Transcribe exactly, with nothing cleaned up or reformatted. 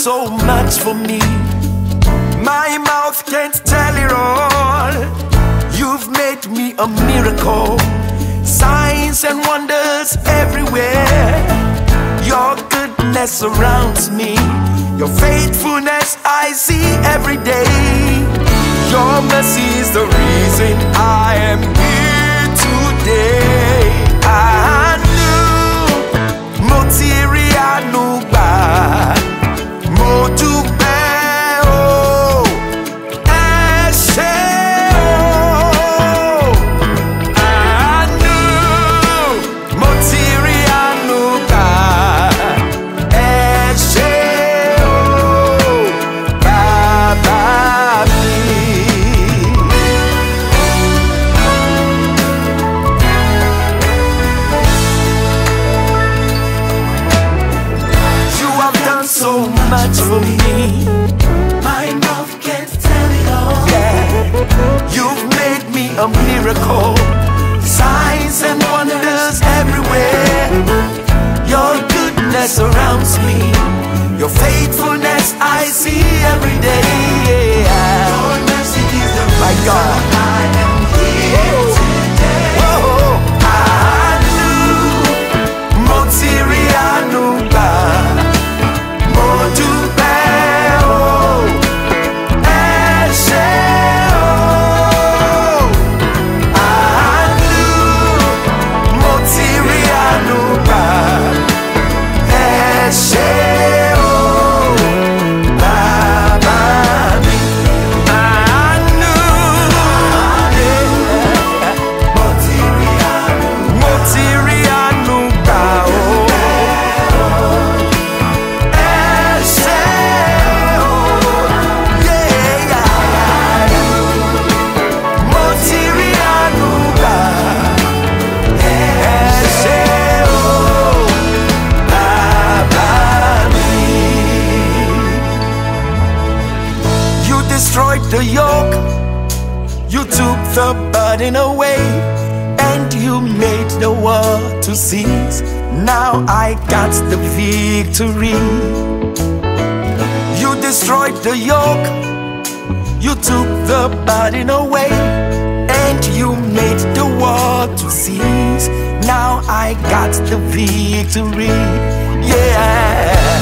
so much for me. My mouth can't tell it all. You've made me a miracle. Signs and wonders everywhere. Your goodness surrounds me. Your faithfulness I see every day. Your mercy is the reason I am here today. Anu, motiri anu ba, motu. A miracle, signs and wonders everywhere. Your goodness surrounds me. Your faithfulness I see every day. Your mercy is the reason my God, I am here today. Anu, motiri anu ba. The yoke, you took the burden away, and you made the world to cease. Now I got the victory. You destroyed the yoke, you took the burden away, and you made the world to cease. Now I got the victory. Yeah.